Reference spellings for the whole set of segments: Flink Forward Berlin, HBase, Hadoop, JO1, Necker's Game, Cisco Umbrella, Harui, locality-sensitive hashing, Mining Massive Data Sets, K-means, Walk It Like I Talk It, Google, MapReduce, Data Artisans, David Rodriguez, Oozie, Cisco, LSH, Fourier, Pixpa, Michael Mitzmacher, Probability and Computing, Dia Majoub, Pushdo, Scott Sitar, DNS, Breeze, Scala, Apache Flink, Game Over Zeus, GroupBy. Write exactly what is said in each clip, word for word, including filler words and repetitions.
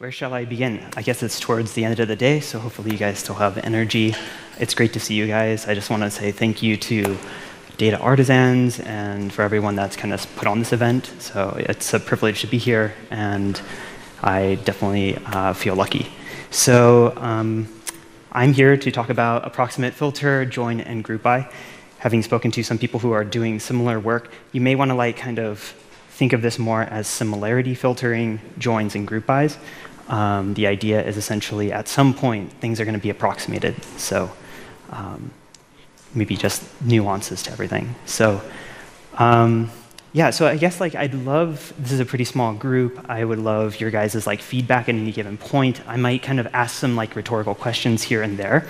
Where shall I begin? I guess it's towards the end of the day, so hopefully you guys still have energy. It's great to see you guys. I just want to say thank you to Data Artisans and for everyone that's kind of put on this event. So it's a privilege to be here, and I definitely uh, feel lucky. So um, I'm here to talk about approximate filter, join, and group by. Having spoken to some people who are doing similar work, you may want to like kind of think of this more as similarity filtering, joins, and group bys. Um, the idea is essentially at some point, things are going to be approximated. So um, maybe just nuances to everything. So um, yeah, so I guess like I'd love, this is a pretty small group. I would love your guys' like feedback at any given point. I might kind of ask some like rhetorical questions here and there.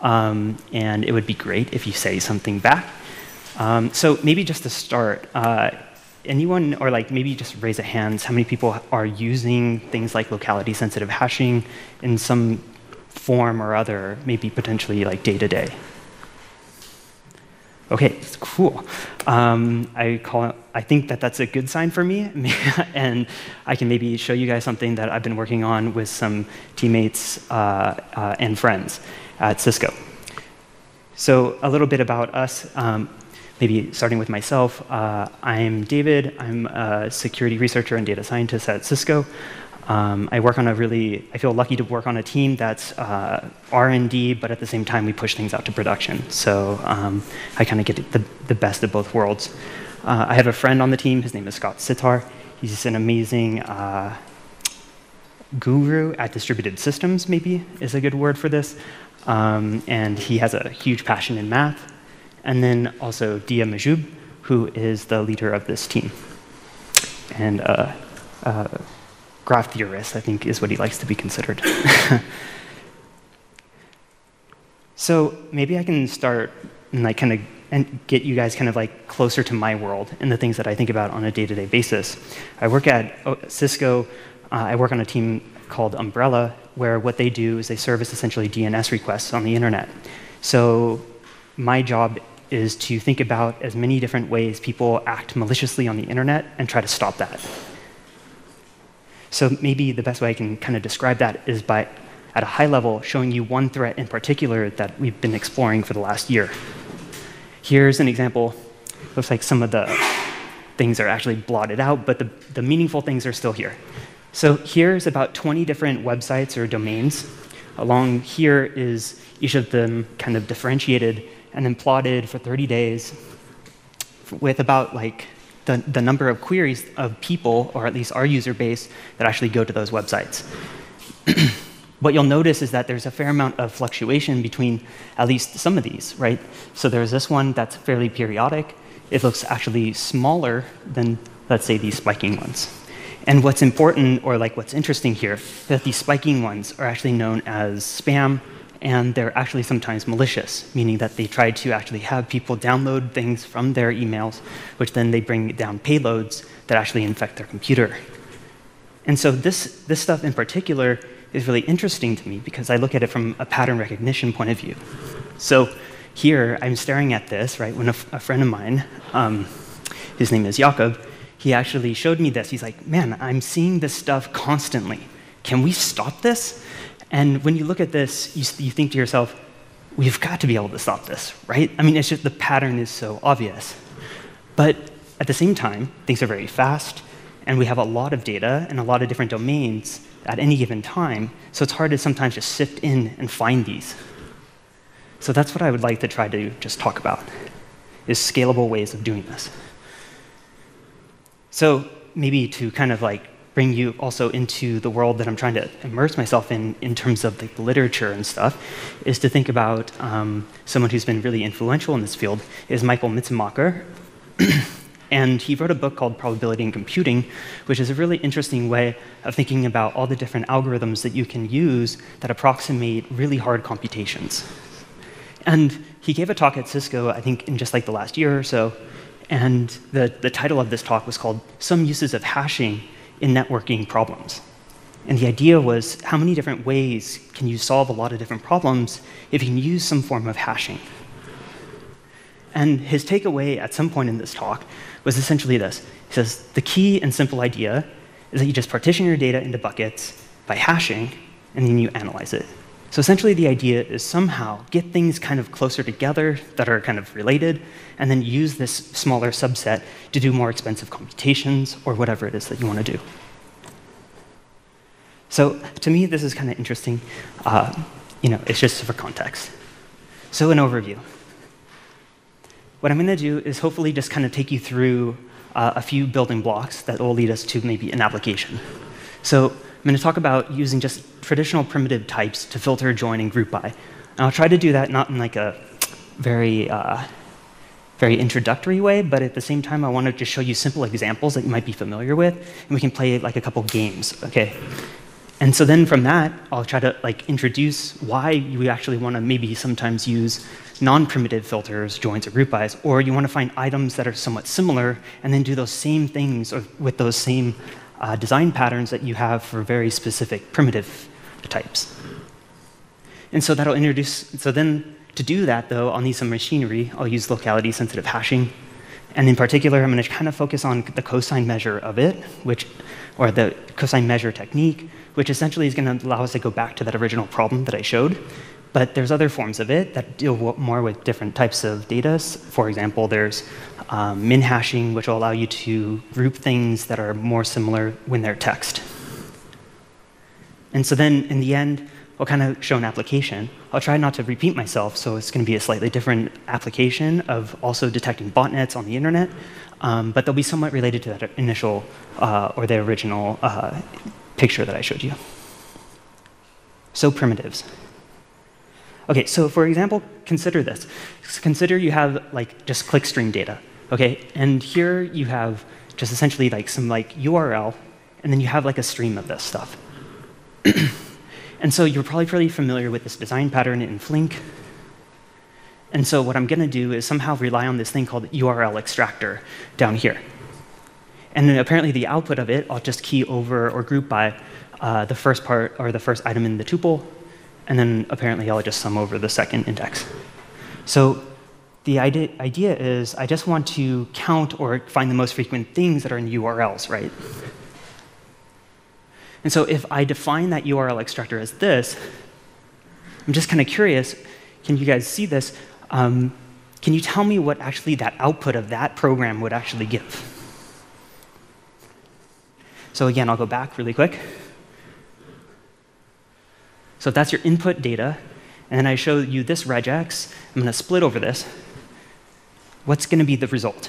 Um, and it would be great if you say something back. Um, so maybe just to start, uh, anyone, or like maybe just raise a hand, how many people are using things like locality-sensitive hashing in some form or other, maybe potentially like day-to-day? Okay, that's cool. Um, I, call, I think that that's a good sign for me, and I can maybe show you guys something that I've been working on with some teammates uh, uh, and friends at Cisco. So a little bit about us, um, maybe starting with myself. Uh, I'm David. I'm a security researcher and data scientist at Cisco. Um, I work on a really, I feel lucky to work on a team that's uh, R and D, but at the same time, we push things out to production. So um, I kind of get the, the best of both worlds. Uh, I have a friend on the team. His name is Scott Sitar. He's an amazing uh, guru at distributed systems, maybe is a good word for this. Um, and he has a huge passion in math. And then also Dia Majoub, who is the leader of this team. And uh, uh, graph theorist, I think, is what he likes to be considered. So maybe I can start and like kind of and get you guys kind of like closer to my world and the things that I think about on a day-to-day basis. I work at Cisco. Uh, I work on a team called Umbrella, where what they do is they service essentially D N S requests on the internet. So my job is to think about as many different ways people act maliciously on the internet and try to stop that. So maybe the best way I can kind of describe that is by, at a high level, showing you one threat in particular that we've been exploring for the last year. Here's an example. Looks like some of the things are actually blotted out, but the, the meaningful things are still here. So here's about twenty different websites or domains. Along here is each of them kind of differentiated and then plotted for thirty days with about like the, the number of queries of people, or at least our user base, that actually go to those websites. What you'll notice is that there's a fair amount of fluctuation between at least some of these, right? So there's this one that's fairly periodic. It looks actually smaller than, let's say, these spiking ones. And what's important, or like what's interesting here, is that these spiking ones are actually known as spam, and they're actually sometimes malicious, meaning that they try to actually have people download things from their emails, which then they bring down payloads that actually infect their computer. And so this, this stuff in particular is really interesting to me because I look at it from a pattern recognition point of view. So here, I'm staring at this, right, when a, a friend of mine, um, his name is Jakob, he actually showed me this. He's like, man, I'm seeing this stuff constantly. Can we stop this? And when you look at this, you, you think to yourself, we've got to be able to stop this, right? I mean, it's just the pattern is so obvious. But at the same time, things are very fast, and we have a lot of data and a lot of different domains at any given time, so it's hard to sometimes just sift in and find these. So that's what I would like to try to just talk about, is scalable ways of doing this. So maybe to kind of like bring you also into the world that I'm trying to immerse myself in, in terms of like the literature and stuff, is to think about um, someone who's been really influential in this field is Michael Mitzmacher. And he wrote a book called Probability and Computing, which is a really interesting way of thinking about all the different algorithms that you can use that approximate really hard computations. And he gave a talk at Cisco, I think, in just like the last year or so. And the, the title of this talk was called Some Uses of Hashing in Networking Problems. And the idea was, how many different ways can you solve a lot of different problems if you can use some form of hashing? And his takeaway at some point in this talk was essentially this. He says, the key and simple idea is that you just partition your data into buckets, by hashing, and then you analyze it. So essentially the idea is somehow get things kind of closer together that are kind of related, and then use this smaller subset to do more expensive computations or whatever it is that you want to do. So to me, this is kind of interesting. Uh, you know, it's just for context. So an overview. What I'm going to do is hopefully just kind of take you through uh, a few building blocks that will lead us to maybe an application. So I'm going to talk about using just traditional primitive types to filter, join, and group by. And I'll try to do that not in like a very, uh, very introductory way, but at the same time, I want to just show you simple examples that you might be familiar with, and we can play like a couple games, okay? And so then from that, I'll try to like introduce why you actually want to maybe sometimes use non-primitive filters, joins, or group bys, or you want to find items that are somewhat similar and then do those same things or with those same uh, design patterns that you have for very specific primitive types. And so that'll introduce, so then to do that though, I'll need some machinery. I'll use locality-sensitive hashing. And in particular, I'm going to kind of focus on the cosine measure of it, which, or the cosine measure technique, which essentially is going to allow us to go back to that original problem that I showed. But there's other forms of it that deal more with different types of data. For example, there's um, min hashing, which will allow you to group things that are more similar when they're text. And so then in the end, I'll kind of show an application. I'll try not to repeat myself, so it's going to be a slightly different application of also detecting botnets on the internet, um, but they'll be somewhat related to that initial uh, or the original uh, picture that I showed you. So primitives. Okay, so for example, consider this. Consider you have like just clickstream data, okay? And here you have just essentially like some like U R L, and then you have like a stream of this stuff. And so you're probably pretty familiar with this design pattern in Flink. And so what I'm going to do is somehow rely on this thing called U R L extractor down here. And then apparently the output of it, I'll just key over or group by uh, the first part or the first item in the tuple. And then apparently I'll just sum over the second index. So the idea, idea is I just want to count or find the most frequent things that are in U R Ls, right? And so if I define that U R L extractor as this, I'm just kind of curious, can you guys see this? Um, can you tell me what actually that output of that program would actually give? So again, I'll go back really quick. So that's your input data. And then I show you this regex. I'm going to split over this. What's going to be the result?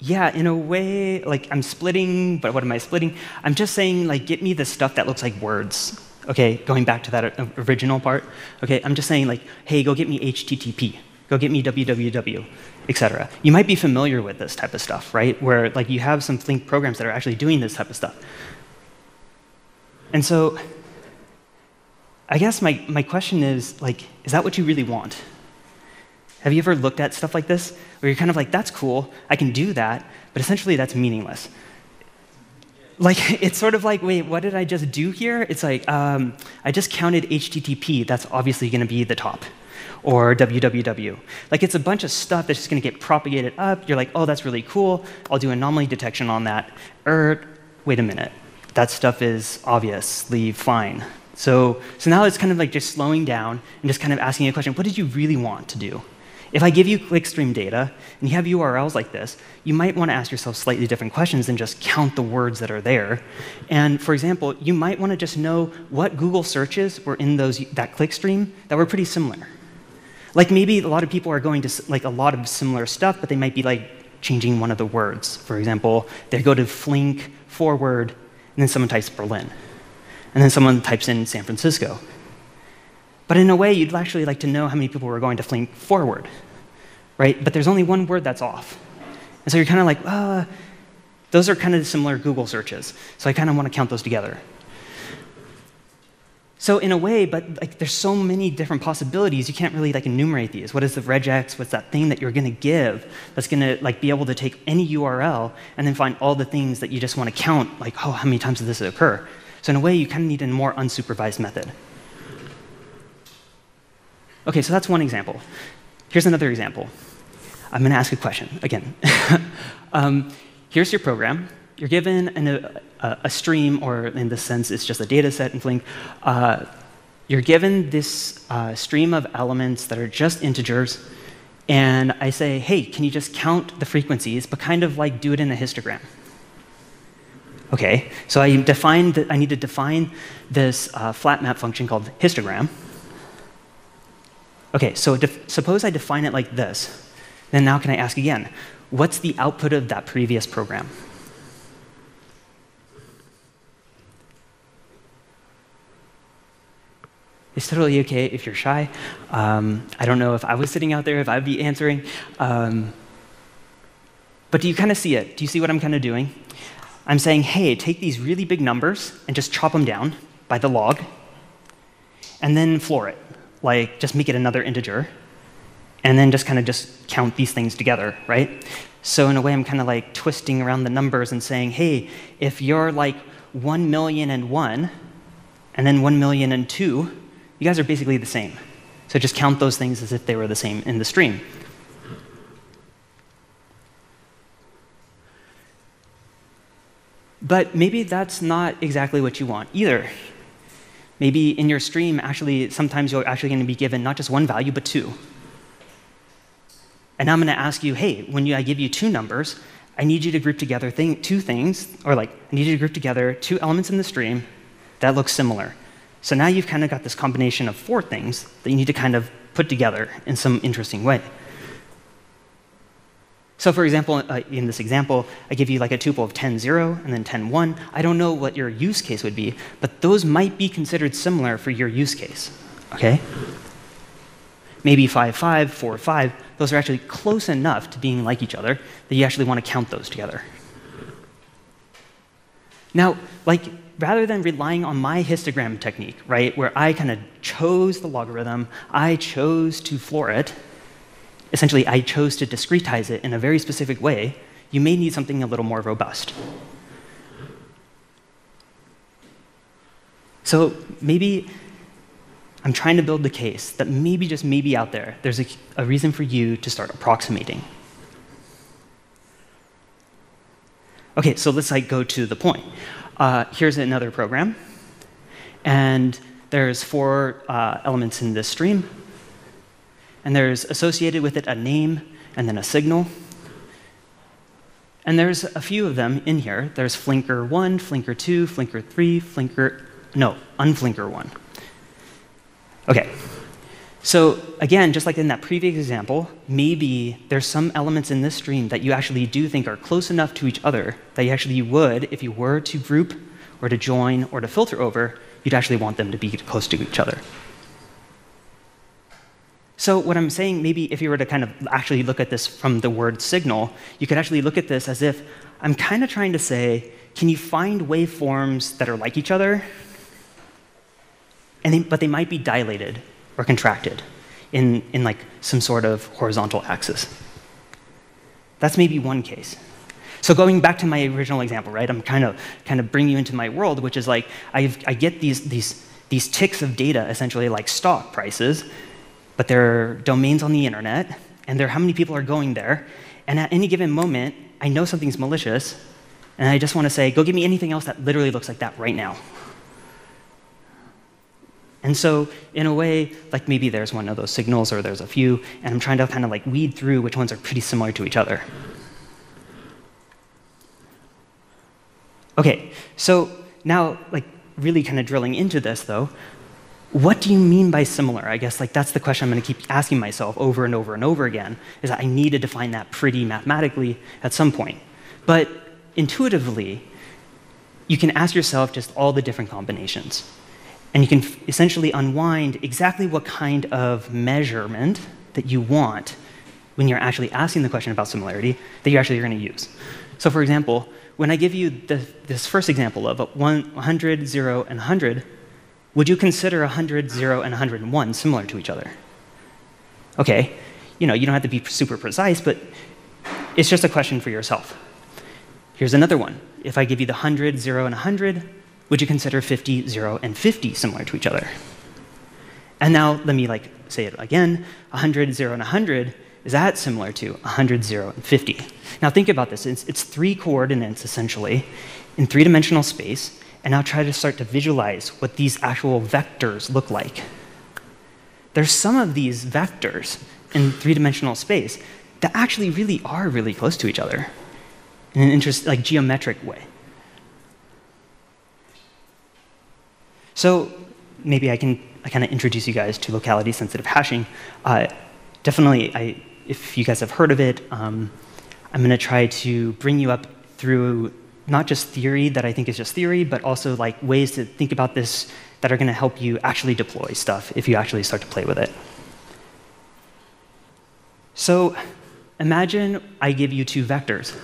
Yeah, in a way, like I'm splitting, but what am I splitting? I'm just saying, like, get me the stuff that looks like words. Okay, going back to that original part. Okay, I'm just saying, like, hey, go get me H T T P, go get me W W W, et cetera. You might be familiar with this type of stuff, right? Where like you have some Flink programs that are actually doing this type of stuff. And so, I guess my my question is, like, is that what you really want? Have you ever looked at stuff like this, where you're kind of like, that's cool, I can do that, but essentially that's meaningless. Like, it's sort of like, wait, what did I just do here? It's like, um, I just counted H T T P, that's obviously going to be the top, or W W W. Like, it's a bunch of stuff that's just going to get propagated up, you're like, oh, that's really cool, I'll do anomaly detection on that. Er, wait a minute, that stuff is obviously fine. So, so now it's kind of like just slowing down and just kind of asking a question, what did you really want to do? If I give you clickstream data, and you have U R Ls like this, you might want to ask yourself slightly different questions than just count the words that are there. And for example, you might want to just know what Google searches were in those, that clickstream that were pretty similar. Like maybe a lot of people are going to like a lot of similar stuff, but they might be like changing one of the words. For example, they go to Flink Forward, and then someone types Berlin. And then someone types in San Francisco. But in a way, you'd actually like to know how many people were going to Flink Forward, right? But there's only one word that's off. And so you're kind of like, uh, those are kind of similar Google searches. So I kind of want to count those together. So in a way, but like, there's so many different possibilities, you can't really like enumerate these. What is the regex? What's that thing that you're going to give that's going to like be able to take any U R L and then find all the things that you just want to count, like, oh, how many times did this occur? So in a way, you kind of need a more unsupervised method. Okay, so that's one example. Here's another example. I'm going to ask a question again. um, here's your program. You're given an, a, a stream, or in this sense, it's just a data set in Flink. Uh, you're given this uh, stream of elements that are just integers, and I say, hey, can you just count the frequencies, but kind of like do it in a histogram? Okay, so I define that I need to define this uh, flat map function called histogram. Okay, so suppose I define it like this. Then now can I ask again, what's the output of that previous program? It's totally okay if you're shy. Um, I don't know if I was sitting out there, if I'd be answering. Um, but do you kind of see it? Do you see what I'm kind of doing? I'm saying, hey, take these really big numbers and just chop them down by the log, and then floor it. Like, just make it another integer, and then just kind of just count these things together, right? So in a way, I'm kind of like twisting around the numbers and saying, hey, if you're like one million and one, and then one million and two, you guys are basically the same. So just count those things as if they were the same in the stream. But maybe that's not exactly what you want either. Maybe in your stream, actually, sometimes you're actually going to be given not just one value, but two. And I'm going to ask you, hey, when you, I give you two numbers, I need you to group together thing, two things, or like, I need you to group together two elements in the stream that look similar. So now you've kind of got this combination of four things that you need to kind of put together in some interesting way. So for example, uh, in this example, I give you like a tuple of ten zero and then ten one. I don't know what your use case would be, but those might be considered similar for your use case, okay? Maybe five five, four five, those are actually close enough to being like each other that you actually want to count those together. Now, like, rather than relying on my histogram technique, right, where I kind of chose the logarithm, I chose to floor it, essentially, I chose to discretize it in a very specific way, you may need something a little more robust. So maybe I'm trying to build the case that maybe, just maybe out there, there's a, a reason for you to start approximating. Okay, so let's like go to the point. Uh, here's another program, and there's four uh, elements in this stream. And there's associated with it a name and then a signal. And there's a few of them in here. There's Flinker one, Flinker two, Flinker three, Flinker... No, Unflinker one. Okay. So again, just like in that previous example, maybe there's some elements in this stream that you actually do think are close enough to each other that you actually would, if you were to group or to join or to filter over, you'd actually want them to be close to each other. So what I'm saying, maybe if you were to kind of actually look at this from the word signal, you could actually look at this as if I'm kind of trying to say, can you find waveforms that are like each other, and they, but they might be dilated or contracted in, in like some sort of horizontal axis? That's maybe one case. So going back to my original example, right, I'm kind of, kind of bringing you into my world, which is like I've, I get these, these, these ticks of data, essentially like stock prices, but there are domains on the internet, and there are how many people are going there. And at any given moment, I know something's malicious, and I just want to say, go give me anything else that literally looks like that right now. And so in a way, like maybe there's one of those signals, or there's a few, and I'm trying to kind of like weed through which ones are pretty similar to each other. Okay, so now like really kind of drilling into this though, what do you mean by similar? I guess like that's the question I'm going to keep asking myself over and over and over again, is that I need to define that pretty mathematically at some point. But intuitively, you can ask yourself just all the different combinations. And you can essentially unwind exactly what kind of measurement that you want when you're actually asking the question about similarity that you're actually going to use. So for example, when I give you the, this first example of one hundred, zero, and one hundred, would you consider one hundred, zero, and one hundred one similar to each other? Okay, you know, you don't have to be super precise, but it's just a question for yourself. Here's another one. If I give you the one hundred, zero, and one hundred, would you consider fifty, zero, and fifty similar to each other? And now let me like say it again. one hundred, zero, and one hundred is that similar to one hundred, zero, and fifty. Now think about this. It's, it's three coordinates, essentially, in three-dimensional space. And now try to start to visualize what these actual vectors look like. There's some of these vectors in three-dimensional space that actually really are really close to each other in an interesting, like, geometric way. So maybe I can kind of introduce you guys to locality-sensitive hashing. Uh, definitely, I, if you guys have heard of it, um, I'm going to try to bring you up through not just theory that I think is just theory, but also like ways to think about this that are going to help you actually deploy stuff if you actually start to play with it. So imagine I give you two vectors.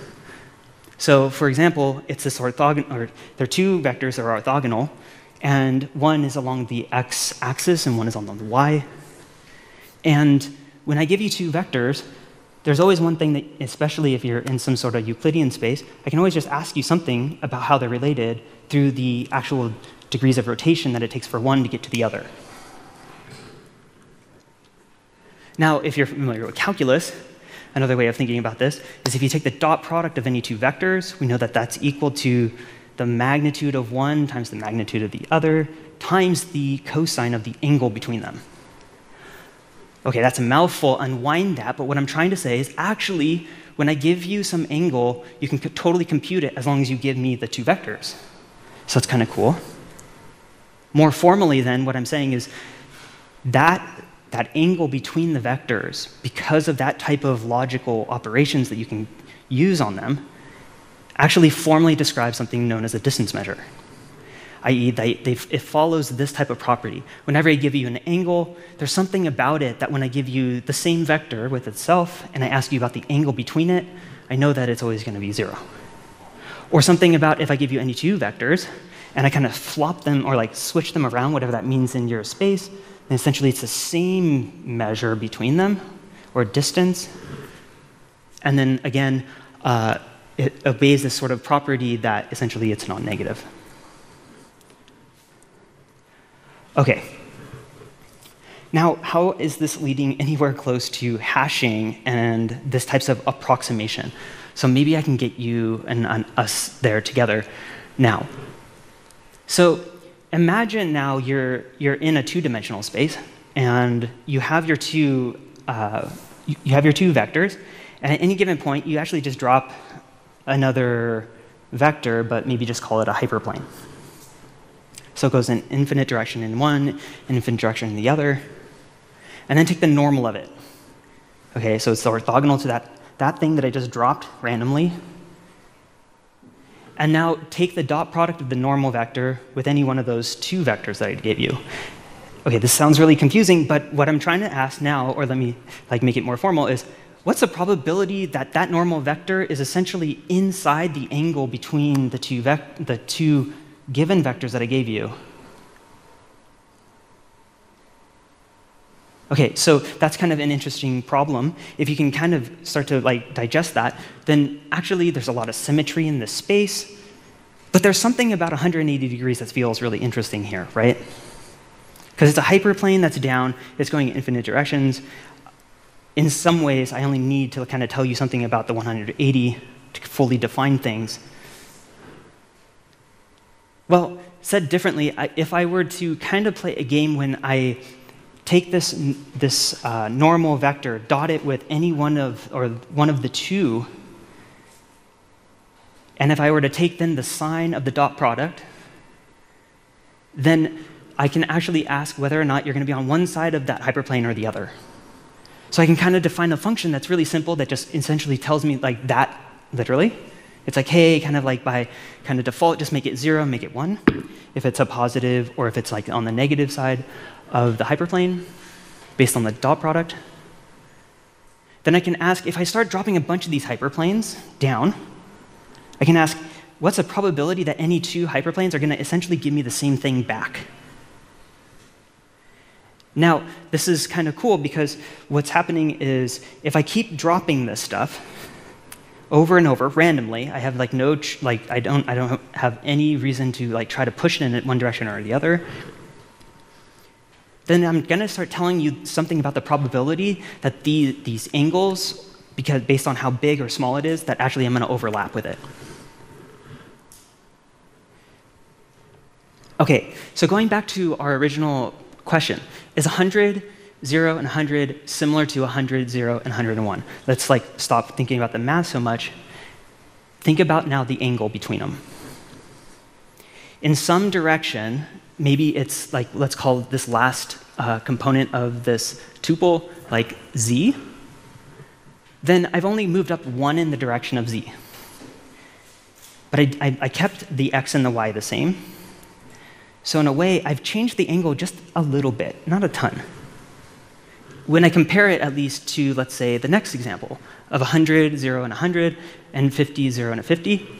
So for example, it's this orthogonal, or there are two vectors that are orthogonal, and one is along the x-axis and one is along the y. And when I give you two vectors, there's always one thing that, especially if you're in some sort of Euclidean space, I can always just ask you something about how they're related through the actual degrees of rotation that it takes for one to get to the other. Now, if you're familiar with calculus, another way of thinking about this is if you take the dot product of any two vectors, we know that that's equal to the magnitude of one times the magnitude of the other times the cosine of the angle between them. OK, that's a mouthful, unwind that. But what I'm trying to say is actually, when I give you some angle, you can totally compute it as long as you give me the two vectors. So that's kind of cool. More formally, then, what I'm saying is that, that angle between the vectors, because of that type of logical operations that you can use on them, actually formally describes something known as a distance measure. that is, they, they, it follows this type of property. Whenever I give you an angle, there's something about it that when I give you the same vector with itself and I ask you about the angle between it, I know that it's always going to be zero. Or something about if I give you any two vectors and I kind of flop them or like switch them around, whatever that means in your space, and essentially it's the same measure between them or distance. And then again, uh, it obeys this sort of property that essentially it's non-negative. OK. Now, how is this leading anywhere close to hashing and this types of approximation? So maybe I can get you and, and us there together now. So imagine now you're, you're in a two-dimensional space, and you have your two, uh, you, you have your two vectors. And at any given point, you actually just drop another vector, but maybe just call it a hyperplane. So it goes in infinite direction in one, infinite direction in the other. And then take the normal of it. OK, so it's the orthogonal to that, that thing that I just dropped randomly. And now take the dot product of the normal vector with any one of those two vectors that I gave you. OK, this sounds really confusing, but what I'm trying to ask now, or let me like make it more formal, is what's the probability that that normal vector is essentially inside the angle between the two, vec the two given vectors that I gave you? OK, so that's kind of an interesting problem. If you can kind of start to like digest that, then actually there's a lot of symmetry in this space. But there's something about one hundred eighty degrees that feels really interesting here, right? Because it's a hyperplane that's down. It's going in infinite directions. In some ways, I only need to kind of tell you something about the one hundred eighty to fully define things. Well, said differently, I, if I were to kind of play a game when I take this, this uh, normal vector, dot it with any one of, or one of the two, and if I were to take then the sign of the dot product, then I can actually ask whether or not you're going to be on one side of that hyperplane or the other. So I can kind of define a function that's really simple that just essentially tells me like that, literally. It's like, hey, kind of like by kind of default, just make it zero, make it one, if it's a positive or if it's like on the negative side of the hyperplane based on the dot product. Then I can ask, if I start dropping a bunch of these hyperplanes down, I can ask, what's the probability that any two hyperplanes are going to essentially give me the same thing back? Now, this is kind of cool because what's happening is if I keep dropping this stuff over and over randomly, I have like no ch like I don't I don't have any reason to like try to push it in one direction or the other. then I'm going to start telling you something about the probability that the, these angles, because based on how big or small it is, that actually I'm going to overlap with it. OK, so going back to our original question, is one hundred, zero, and one hundred similar to one hundred, zero, and one hundred one? Let's like stop thinking about the math so much. Think about now the angle between them. In some direction, maybe it's like, let's call this last uh, component of this tuple like z, then I've only moved up one in the direction of z. But I, I, I kept the x and the y the same. So in a way, I've changed the angle just a little bit, not a ton. When I compare it at least to, let's say, the next example of one hundred, zero, and one hundred, and fifty, zero, and fifty,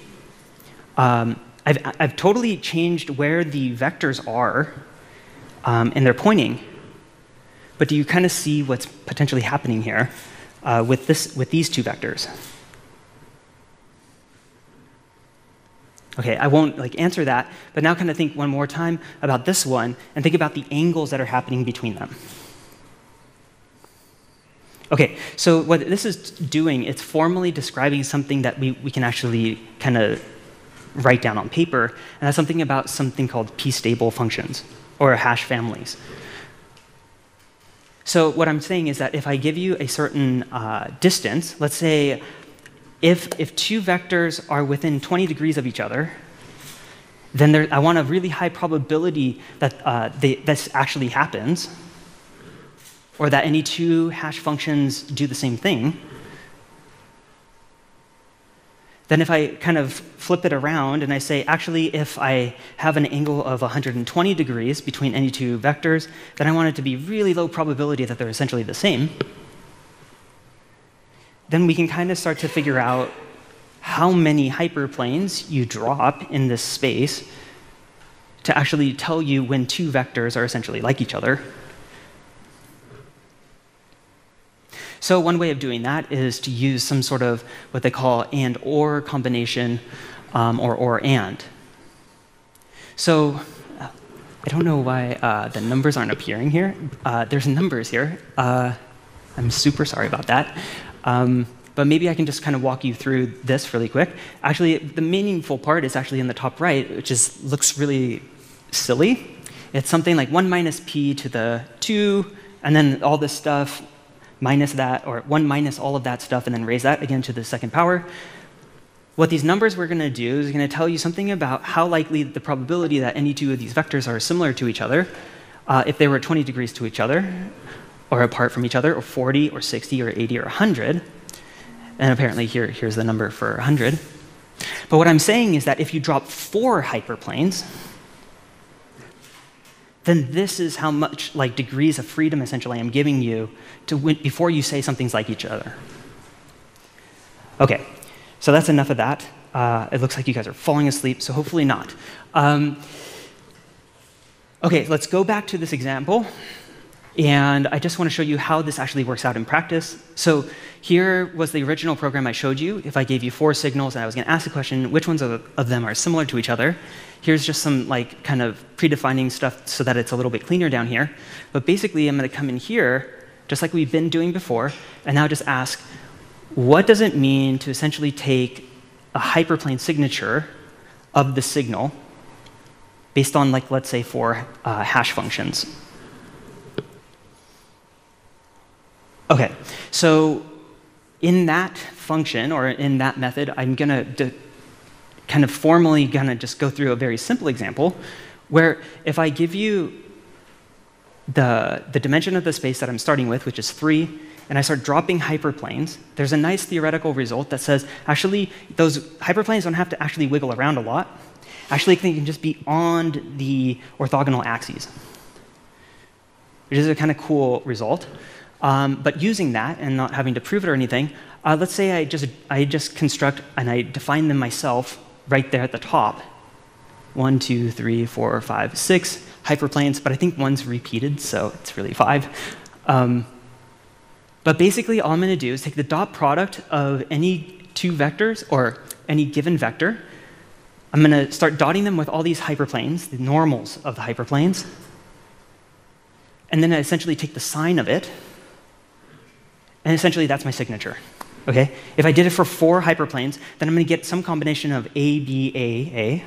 um, I've, I've totally changed where the vectors are um, and they're pointing. But do you kind of see what's potentially happening here uh, with, this, with these two vectors? OK, I won't like, answer that, but now kind of think one more time about this one and think about the angles that are happening between them. OK, so what this is doing, it's formally describing something that we, we can actually kind of write down on paper, and that's something about something called p-stable functions, or hash families. So what I'm saying is that if I give you a certain uh, distance, let's say if, if two vectors are within twenty degrees of each other, then there, I want a really high probability that uh, they, this actually happens, or that any two hash functions do the same thing. Then if I kind of flip it around and I say, actually, if I have an angle of one hundred twenty degrees between any two vectors, then I want it to be really low probability that they're essentially the same. Then we can kind of start to figure out how many hyperplanes you drop in this space to actually tell you when two vectors are essentially like each other. So one way of doing that is to use some sort of what they call and or combination, um, or or and. So uh, I don't know why uh, the numbers aren't appearing here. Uh, there's numbers here. Uh, I'm super sorry about that. Um, but maybe I can just kind of walk you through this really quick. Actually, the meaningful part is actually in the top right, which is, looks really silly. It's something like one minus p to the two, and then all this stuff, minus that, or one minus all of that stuff, and then raise that again to the second power. What these numbers we're going to do is going to tell you something about how likely the probability that any two of these vectors are similar to each other uh, if they were twenty degrees to each other, or apart from each other, or forty, or sixty, or eighty, or one hundred. And apparently here, here's the number for one hundred. But what I'm saying is that if you drop four hyperplanes, then this is how much like degrees of freedom essentially I'm giving you to win before you say something's like each other. OK, so that's enough of that. Uh, it looks like you guys are falling asleep, so hopefully not. Um, OK, let's go back to this example. And I just want to show you how this actually works out in practice. So here was the original program I showed you. If I gave you four signals and I was going to ask the question, which ones of, of them are similar to each other? Here's just some like kind of predefining stuff so that it's a little bit cleaner down here. But basically, I'm going to come in here, just like we've been doing before, and now just ask, what does it mean to essentially take a hyperplane signature of the signal based on, like, let's say, four uh, hash functions? OK, so in that function, or in that method, I'm going to kind of formally going to just go through a very simple example where if I give you the, the dimension of the space that I'm starting with, which is three, and I start dropping hyperplanes, there's a nice theoretical result that says, actually, those hyperplanes don't have to actually wiggle around a lot. Actually, they can just be on the orthogonal axes, which is a kind of cool result. Um, but using that and not having to prove it or anything, uh, let's say I just, I just construct and I define them myself right there at the top. One, two, three, four, five, six hyperplanes, but I think one's repeated, so it's really five. Um, but basically, all I'm going to do is take the dot product of any two vectors or any given vector. I'm going to start dotting them with all these hyperplanes, the normals of the hyperplanes. and then I essentially take the sign of it, and essentially that's my signature. Okay? If I did it for four hyperplanes, then I'm going to get some combination of A B A A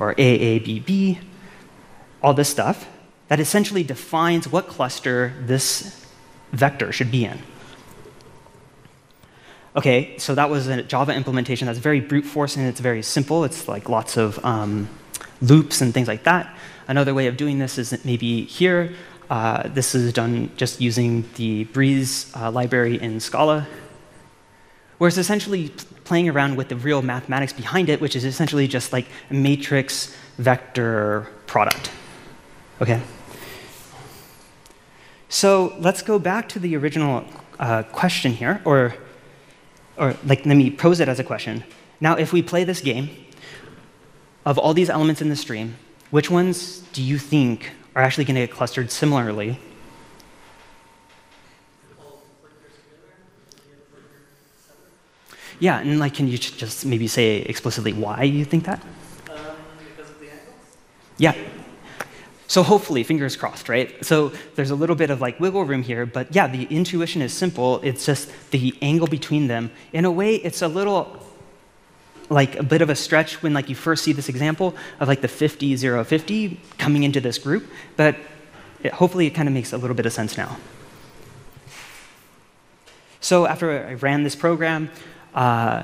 or A A B B, all this stuff that essentially defines what cluster this vector should be in. Okay, so that was a Java implementation that's very brute force and it's very simple. It's like lots of um, loops and things like that. Another way of doing this is maybe here. Uh, this is done just using the Breeze uh, library in Scala, where it's essentially playing around with the real mathematics behind it, which is essentially just like a matrix vector product. Okay. So let's go back to the original uh, question here, or, or like let me pose it as a question. Now, if we play this game, of all these elements in the stream, which ones do you think are actually going to get clustered similarly? Yeah, and like, can you just maybe say explicitly why you think that? Um, because of the angles? Yeah. So hopefully, fingers crossed, right? So there's a little bit of like wiggle room here, but yeah, the intuition is simple. It's just the angle between them. In a way, it's a little like a bit of a stretch when like you first see this example of like the fifty, zero, fifty coming into this group, but it, hopefully it kind of makes a little bit of sense now. So after I ran this program, uh,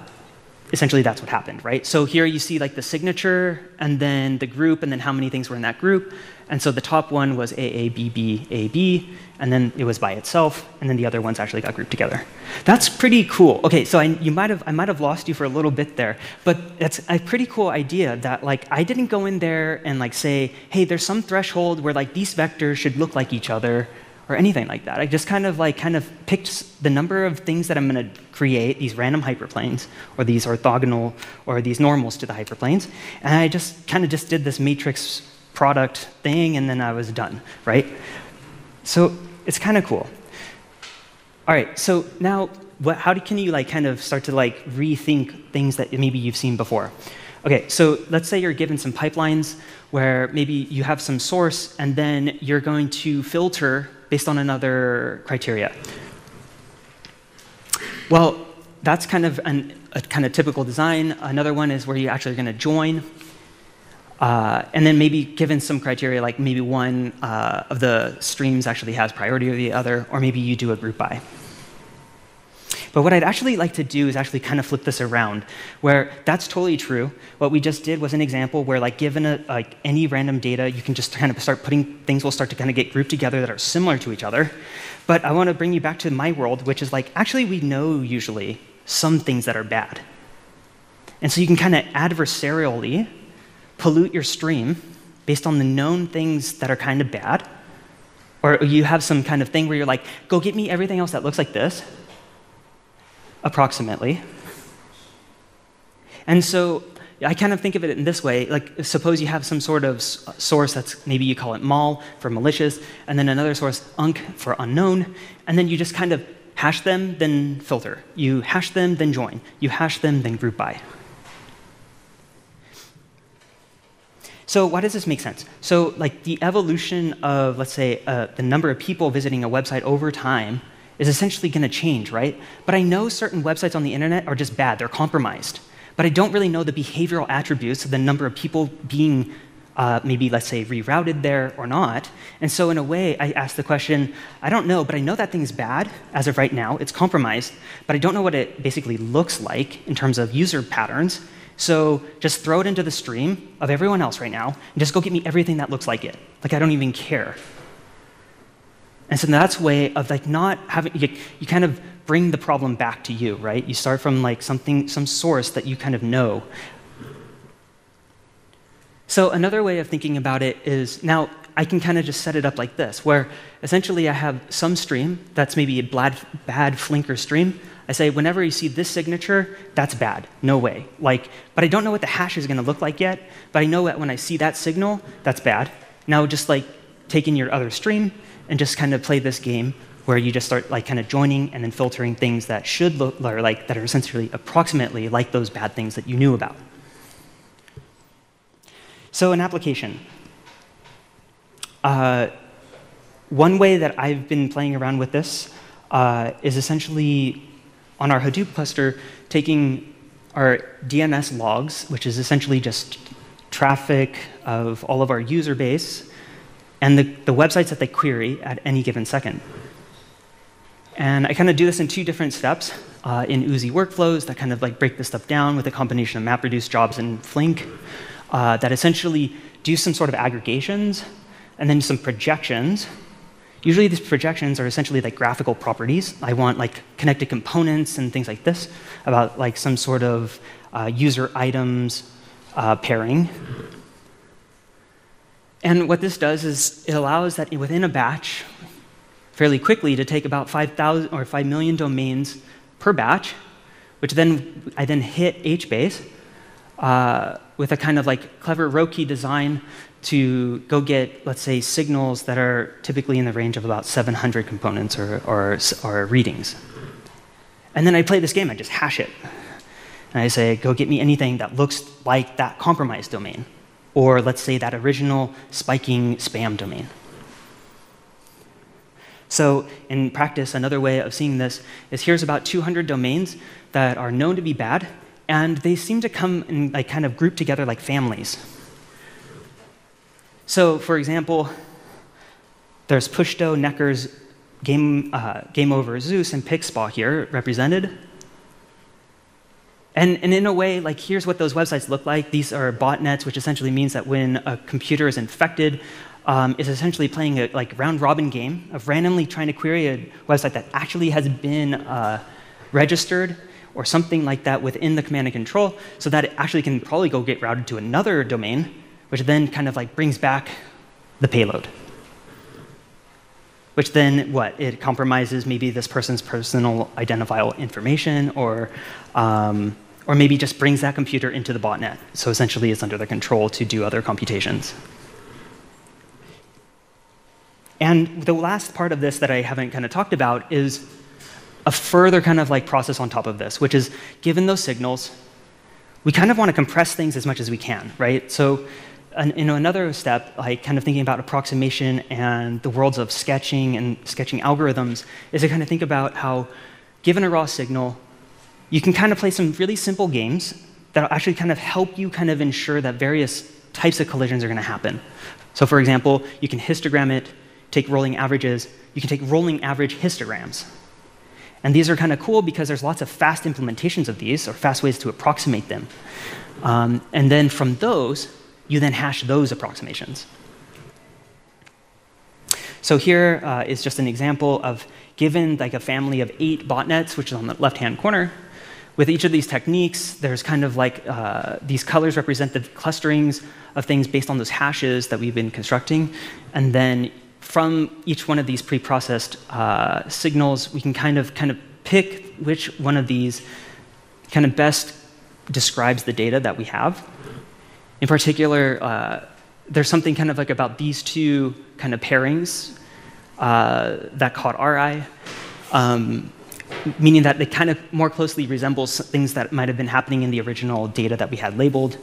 essentially that's what happened, right? So here you see like the signature and then the group and then how many things were in that group. And so the top one was A A B B A B, and then it was by itself, and then the other ones actually got grouped together. That's pretty cool. Okay, so I, you might have, I might have lost you for a little bit there, but that's a pretty cool idea that like I didn't go in there and like say, hey, there's some threshold where like these vectors should look like each other or anything like that. I just kind of like kind of picked the number of things that I'm going to create, these random hyperplanes, or these orthogonal, or these normals to the hyperplanes, and I just kind of just did this matrix product thing, and then I was done, right? So it's kind of cool. All right, so now what, how do, can you like kind of start to like rethink things that maybe you've seen before? Okay, so let's say you're given some pipelines where maybe you have some source, and then you're going to filter based on another criteria. Well, that's kind of an, a kind of typical design. Another one is where you actually are going to join. Uh, and then maybe given some criteria, like maybe one uh, of the streams actually has priority over the other, or maybe you do a group by. But what I'd actually like to do is actually kind of flip this around, where that's totally true. What we just did was an example where, like, given a, like any random data, you can just kind of start putting things will start to kind of get grouped together that are similar to each other. But I want to bring you back to my world, which is like actually we know usually some things that are bad, and so you can kind of adversarially pollute your stream based on the known things that are kind of bad, or you have some kind of thing where you're like, go get me everything else that looks like this, approximately. And so I kind of think of it in this way, like suppose you have some sort of source that's, maybe you call it mal for malicious, and then another source unc for unknown, and then you just kind of hash them, then filter. You hash them, then join. You hash them, then group by. So why does this make sense? So like the evolution of, let's say, uh, the number of people visiting a website over time is essentially going to change, right? But I know certain websites on the internet are just bad. They're compromised. But I don't really know the behavioral attributes of the number of people being uh, maybe, let's say, rerouted there or not. And so in a way, I ask the question, I don't know, but I know that thing's bad as of right now. It's compromised. But I don't know what it basically looks like in terms of user patterns. So just throw it into the stream of everyone else right now, and just go get me everything that looks like it. Like, I don't even care. And so that's a way of like not having, you, you kind of bring the problem back to you, right? You start from like something, some source that you kind of know. So another way of thinking about it is, now I can kind of just set it up like this, where essentially I have some stream that's maybe a bad, bad Flinker stream. I say, whenever you see this signature, that's bad. No way. Like, but I don't know what the hash is going to look like yet, but I know that when I see that signal, that's bad. Now just like take in your other stream and just kind of play this game where you just start like kind of joining and then filtering things that should look or like that are essentially approximately like those bad things that you knew about. So an application. Uh, One way that I've been playing around with this uh, is essentially on our Hadoop cluster, taking our D N S logs, which is essentially just traffic of all of our user base, and the, the websites that they query at any given second. And I kind of do this in two different steps uh, in Oozie workflows that kind of like break this stuff down with a combination of MapReduce jobs and Flink uh, that essentially do some sort of aggregations and then some projections. Usually these projections are essentially like graphical properties. I want like connected components and things like this about like some sort of uh, user items uh, pairing. And what this does is it allows that within a batch fairly quickly to take about five thousand or five million domains per batch, which then I then hit HBase uh, with a kind of like clever row key design to go get, let's say, signals that are typically in the range of about seven hundred components or, or, or readings. And then I play this game, I just hash it. And I say, go get me anything that looks like that compromised domain, or let's say that original spiking spam domain. So in practice, another way of seeing this is here's about two hundred domains that are known to be bad, and they seem to come and like, kind of group together like families. So, for example, there's Pushdo, Necker's Game, uh, Game Over Zeus, and Pixpa here represented. And, and in a way, like, here's what those websites look like. These are botnets, which essentially means that when a computer is infected, um, it's essentially playing a like, round-robin game of randomly trying to query a website that actually has been uh, registered or something like that within the command and control so that it actually can probably go get routed to another domain, which then kind of like brings back the payload. Which then, what, it compromises maybe this person's personal identifiable information, or, um, or maybe just brings that computer into the botnet. So essentially it's under their control to do other computations. And the last part of this that I haven't kind of talked about is a further kind of like process on top of this, which is given those signals, we kind of want to compress things as much as we can, right? So An, you know, another step, like kind of thinking about approximation and the worlds of sketching and sketching algorithms, is to kind of think about how, given a raw signal, you can kind of play some really simple games that actually kind of help you kind of ensure that various types of collisions are going to happen. So, for example, you can histogram it, take rolling averages. You can take rolling average histograms. And these are kind of cool because there's lots of fast implementations of these, or fast ways to approximate them. Um, and then from those, you then hash those approximations. So here uh, is just an example of, given like a family of eight botnets, which is on the left-hand corner, with each of these techniques, there's kind of like uh, these colors represent the clusterings of things based on those hashes that we've been constructing. And then from each one of these pre-processed uh, signals, we can kind of, kind of pick which one of these kind of best describes the data that we have. In particular, uh, there's something kind of like about these two kind of pairings uh, that caught our eye, um, meaning that they kind of more closely resemble things that might have been happening in the original data that we had labeled.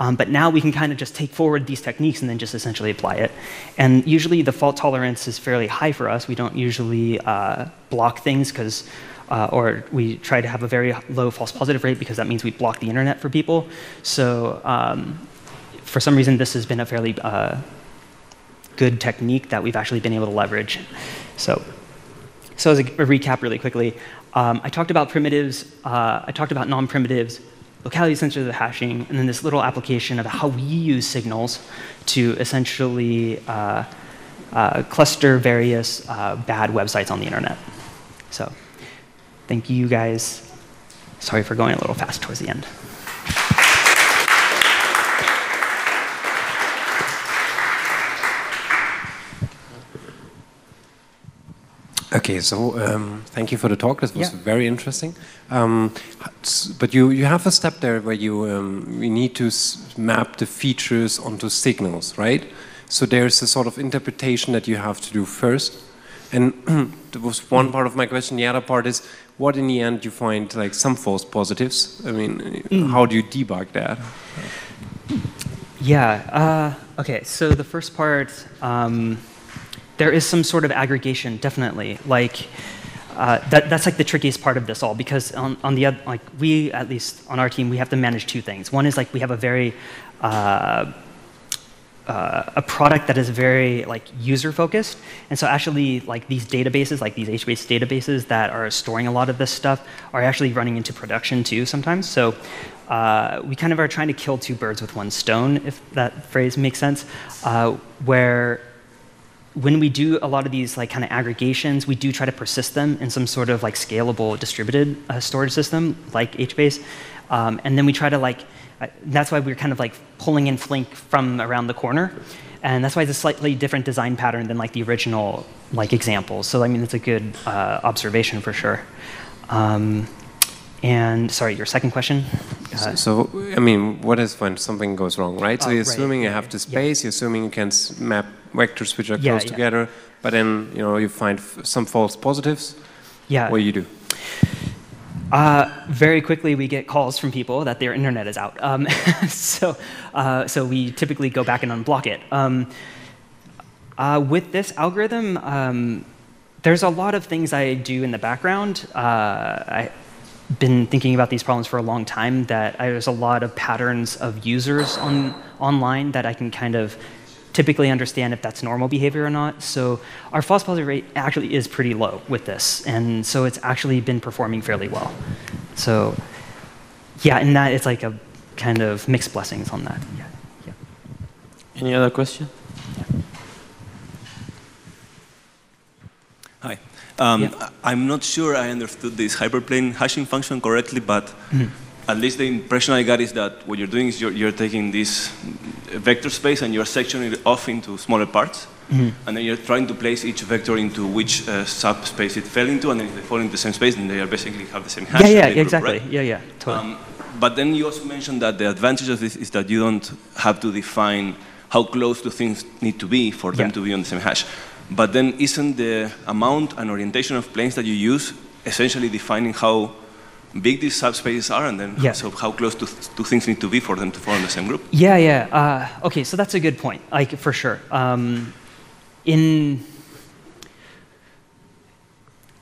Um, but now we can kind of just take forward these techniques and then just essentially apply it. And usually the fault tolerance is fairly high for us. We don't usually uh, block things because Uh, or we try to have a very low false positive rate because that means we block the internet for people. So um, for some reason, this has been a fairly uh, good technique that we've actually been able to leverage. So, so as a, a recap really quickly, um, I talked about primitives, uh, I talked about non-primitives, locality sensitive hashing, and then this little application of how we use signals to essentially uh, uh, cluster various uh, bad websites on the internet. So. Thank you guys. Sorry for going a little fast towards the end. Okay, so um, thank you for the talk. This was yeah. very interesting. Um, but you, you have a step there where you, um, you need to s map the features onto signals, right? So there's a sort of interpretation that you have to do first. And that was one part of my question. The other part is, what in the end you find like some false positives? I mean, mm. how do you debug that? Yeah. Uh, okay. So the first part, um, there is some sort of aggregation, definitely. Like uh, that, that's like the trickiest part of this all, because on, on the other, like we at least on our team, we have to manage two things. One is like we have a very uh, Uh, a product that is very like user focused, and so actually like these databases, like these H base databases that are storing a lot of this stuff, are actually running into production too sometimes. So uh, we kind of are trying to kill two birds with one stone, if that phrase makes sense. Uh, where when we do a lot of these like kind of aggregations, we do try to persist them in some sort of like scalable distributed uh, storage system like H base, um, and then we try to like. I, that's why we're kind of like pulling in Flink from around the corner, and that's why it's a slightly different design pattern than like the original like examples. So I mean, it's a good uh, observation for sure. Um, and sorry, your second question. Uh, so I mean, what is when something goes wrong, right? So uh, you're right, assuming you have the space, yeah. You're assuming you can map vectors which are yeah, close yeah. together, but then you know you find f some false positives. Yeah. What do you do? Uh, very quickly, we get calls from people that their internet is out. Um, so, uh, so we typically go back and unblock it. Um, uh, with this algorithm, um, there's a lot of things I do in the background. Uh, I've been thinking about these problems for a long time. That I, there's a lot of patterns of users on online that I can kind of typically understand if that's normal behavior or not. So our false positive rate actually is pretty low with this, and so it's actually been performing fairly well. So yeah, and that it's like a kind of mixed blessings on that. Yeah. Yeah. Any other question? Yeah. Hi. Um, yeah. I'm not sure I understood this hyperplane hashing function correctly, but mm-hmm. At least the impression I got is that what you're doing is you're, you're taking this vector space and you're sectioning it off into smaller parts. Mm-hmm. And then you're trying to place each vector into which uh, subspace it fell into, and then if they fall into the same space, then they are basically have the same hash. Yeah, yeah, group, exactly. Right? Yeah, yeah, totally. Um, but then you also mentioned that the advantage of this is that you don't have to define how close do things need to be for them yeah. to be on the same hash. But then isn't the amount and orientation of planes that you use essentially defining how big these subspaces are, and then yeah. so how close to, th to things need to be for them to form the same group? Yeah, yeah. Uh, okay, so that's a good point, like for sure. Um, in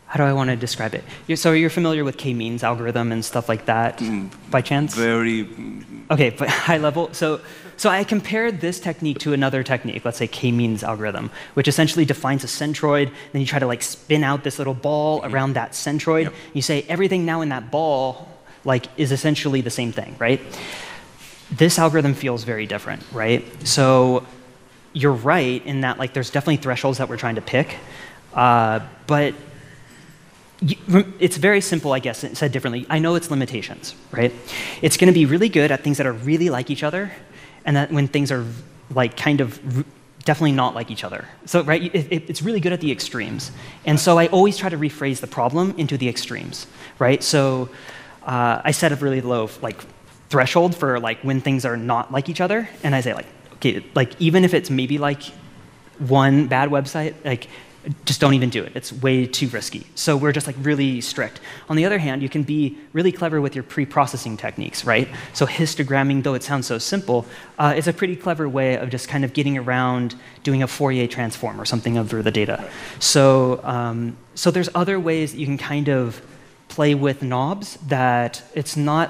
how do I want to describe it? You're, so you're familiar with K-means algorithm and stuff like that, mm, by chance? Very. Mm. Okay, but high level. So, so I compared this technique to another technique. Let's say K-means algorithm, which essentially defines a centroid. Then you try to like spin out this little ball mm-hmm. around that centroid. Yep. You say everything now in that ball like is essentially the same thing, right? This algorithm feels very different, right? So, you're right in that like there's definitely thresholds that we're trying to pick, uh, but it's very simple, I guess, said differently. I know its limitations, right? It's going to be really good at things that are really like each other, and that when things are like kind of definitely not like each other. So, right, it, it's really good at the extremes. And so I always try to rephrase the problem into the extremes, right? So uh, I set a really low like threshold for like when things are not like each other, and I say like, okay, like even if it's maybe like one bad website, like just don't even do it. It's way too risky. So we're just like really strict. On the other hand, you can be really clever with your pre-processing techniques, right? So histogramming, though it sounds so simple, uh, is a pretty clever way of just kind of getting around doing a Fourier transform or something over the data. Right. So, um, so there's other ways that you can kind of play with knobs that it's not,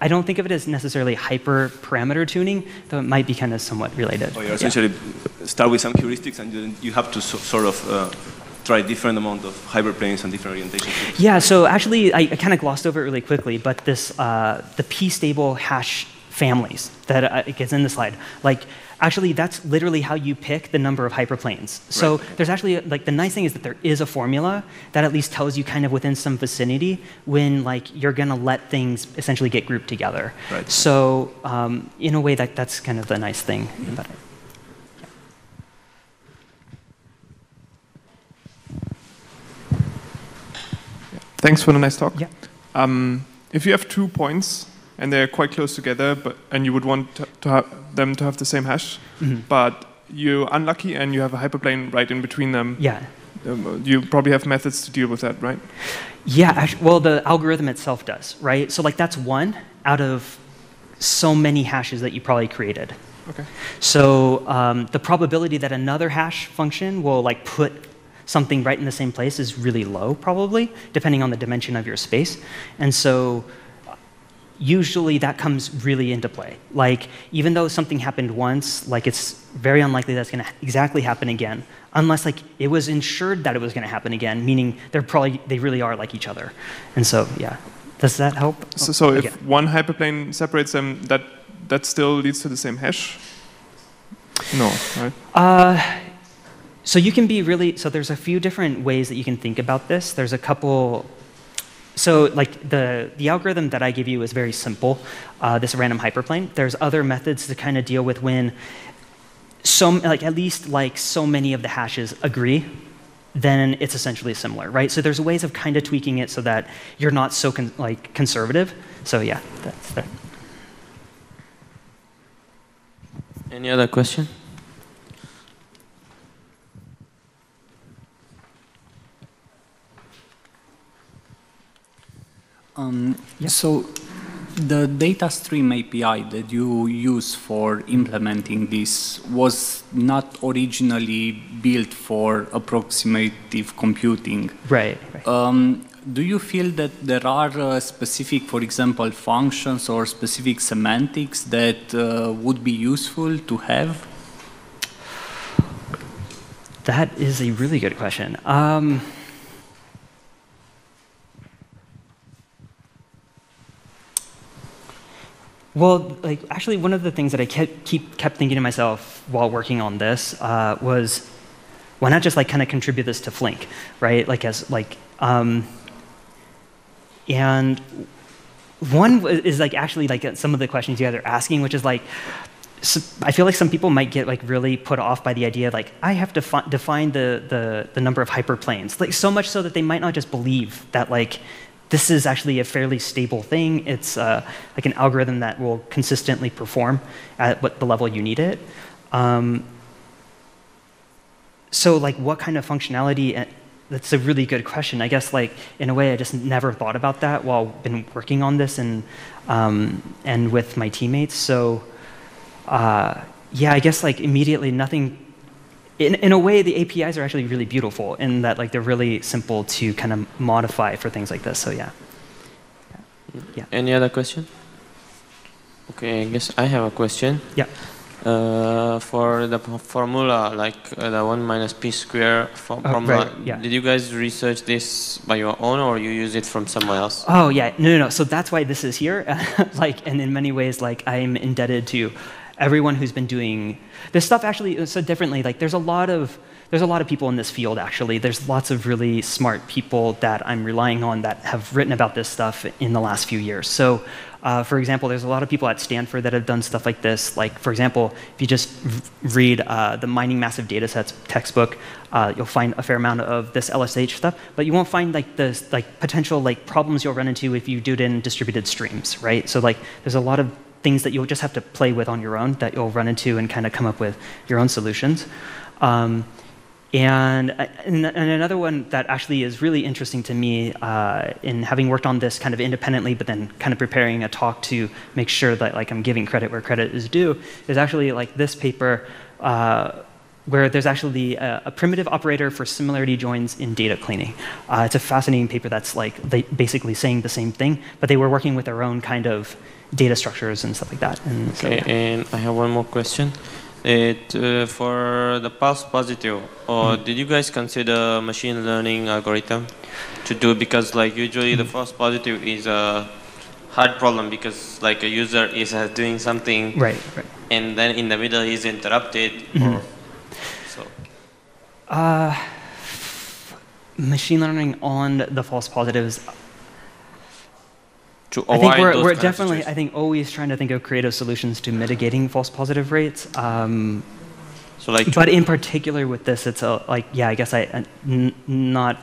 I don't think of it as necessarily hyper-parameter tuning, though it might be kind of somewhat related. Oh, you're essentially yeah. start with some heuristics, and then you have to so, sort of uh, try different amount of hyperplanes and different orientations. Yeah, so actually, I, I kind of glossed over it really quickly, but this, uh, the p-stable hash families that uh, it gets in the slide, like, actually, that's literally how you pick the number of hyperplanes. So right. there's actually, like, the nice thing is that there is a formula that at least tells you kind of within some vicinity when, like, you're going to let things essentially get grouped together. Right. So um, in a way, that, that's kind of the nice thing mm-hmm. about it. Yeah. Thanks for the nice talk. Yeah. Um, if you have two points, and they're quite close together, but and you would want to, to have them to have the same hash, mm-hmm. but you're unlucky and you have a hyperplane right in between them. Yeah, um, you probably have methods to deal with that, right? Yeah, actually, well, the algorithm itself does, right? So like that's one out of so many hashes that you probably created, Okay. So um, the probability that another hash function will like put something right in the same place is really low, probably, depending on the dimension of your space. And so usually that comes really into play. Like, even though something happened once, like it's very unlikely that's going to exactly happen again, unless like it was ensured that it was going to happen again, meaning they're probably, they really are like each other. And so, yeah. Does that help? So, so if again. one hyperplane separates them, that, that still leads to the same hash? No, right? Uh, So you can be really, so there's a few different ways that you can think about this. There's a couple, so like the, the algorithm that I give you is very simple, uh, this random hyperplane. There's other methods to kind of deal with when so, like at least like so many of the hashes agree, then it's essentially similar, right? So there's ways of kind of tweaking it so that you're not so con like conservative. So yeah, that's that. Any other question? Um, yeah. So the data stream A P I that you use for implementing this was not originally built for approximative computing. Right. right. Um, do you feel that there are uh, specific, for example, functions or specific semantics that uh, would be useful to have? That is a really good question. Um, Well, like, actually, one of the things that I kept, keep, kept thinking to myself while working on this uh, was, why not just like kind of contribute this to Flink, right? Like as like, um, and one is like actually like some of the questions you guys are asking, which is like, so I feel like some people might get like really put off by the idea of like, I have to defi define the, the the number of hyperplanes, like so much so that they might not just believe that like. This is actually a fairly stable thing. It's uh, like an algorithm that will consistently perform at what the level you need it. Um, so like what kind of functionality, that's a really good question. I guess like in a way I just never thought about that while been working on this and, um, and with my teammates. So uh, yeah, I guess like immediately nothing. In, in a way, the A P Is are actually really beautiful in that like they're really simple to kind of modify for things like this. So yeah. yeah. Any other question? Okay, I guess I have a question. Yeah. Uh, for the formula, like uh, the one minus p square for oh, formula, right. yeah. did you guys research this by your own, or you use it from somewhere else? Oh yeah, no, no, no. So that's why this is here. like, and in many ways, like I'm indebted to. Everyone who's been doing this stuff actually is so differently. Like there's a lot of there's a lot of people in this field actually. There's lots of really smart people that I'm relying on that have written about this stuff in the last few years. So, uh, for example, there's a lot of people at Stanford that have done stuff like this. Like for example, if you just read uh, the Mining Massive Data Sets textbook, uh, you'll find a fair amount of this L S H stuff, but you won't find like the like potential like problems you'll run into if you do it in distributed streams, right? So like there's a lot of things that you'll just have to play with on your own that you'll run into and kind of come up with your own solutions. Um, and, and, and another one that actually is really interesting to me uh, in having worked on this kind of independently, but then kind of preparing a talk to make sure that like I'm giving credit where credit is due, is actually like this paper uh, where there's actually a, a primitive operator for similarity joins in data cleaning. Uh, it's a fascinating paper that's like they basically saying the same thing, but they were working with their own kind of data structures and stuff like that. And okay, so, yeah. And I have one more question. It, uh, for the past positive, or mm-hmm. did you guys consider machine learning algorithm to do? Because like usually mm-hmm. the false positive is a hard problem because like a user is uh, doing something, right, right, and then in the middle he's interrupted. Mm-hmm. Or so. Uh, machine learning on the false positives. I think we're, we're definitely, I think, always trying to think of creative solutions to mitigating false positive rates. Um, so like but in particular with this, it's a, like, yeah, I guess I, uh, n not,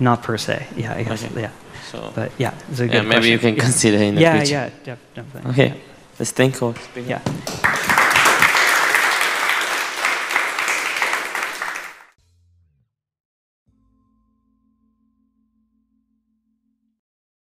not per se. Yeah, I guess, okay. yeah. So but yeah, it's a good yeah, maybe question. You can yeah. consider in the yeah, future. Yeah, yeah, definitely. Okay, yeah. let's thank you. Yeah.